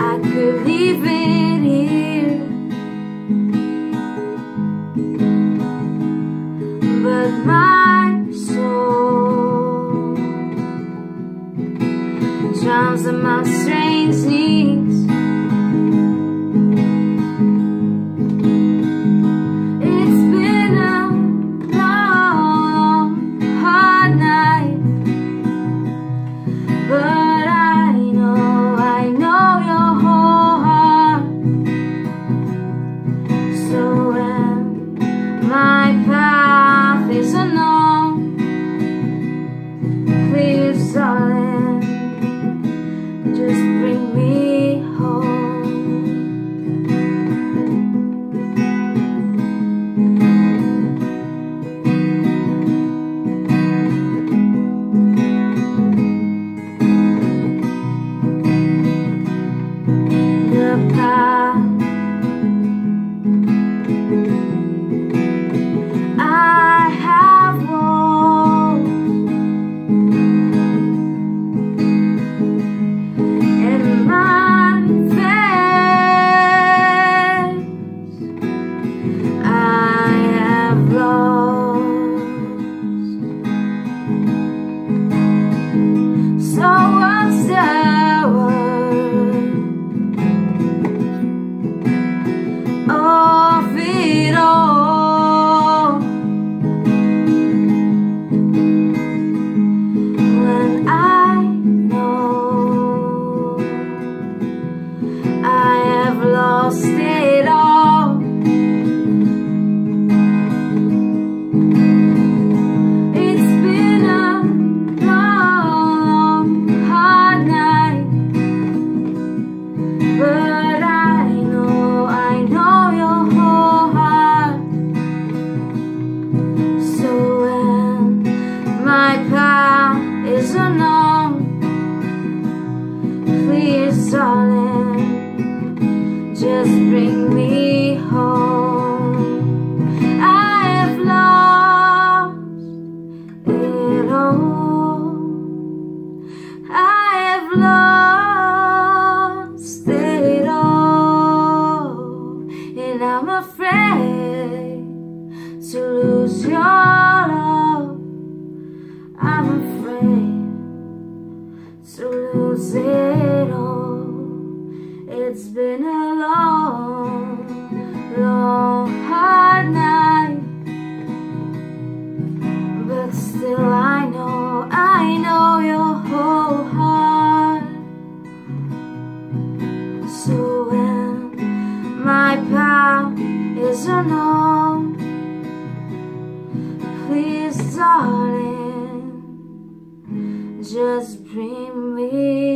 I could leave it here, but my soul drowns in my strange needs. Darling, just bring me home. I have lost it all. I have lost it all, and I'm afraid to lose your love. I'm afraid to lose it all. It's been a long, long, hard night, but still I know your whole heart. So when my power is unknown, please darling, just bring me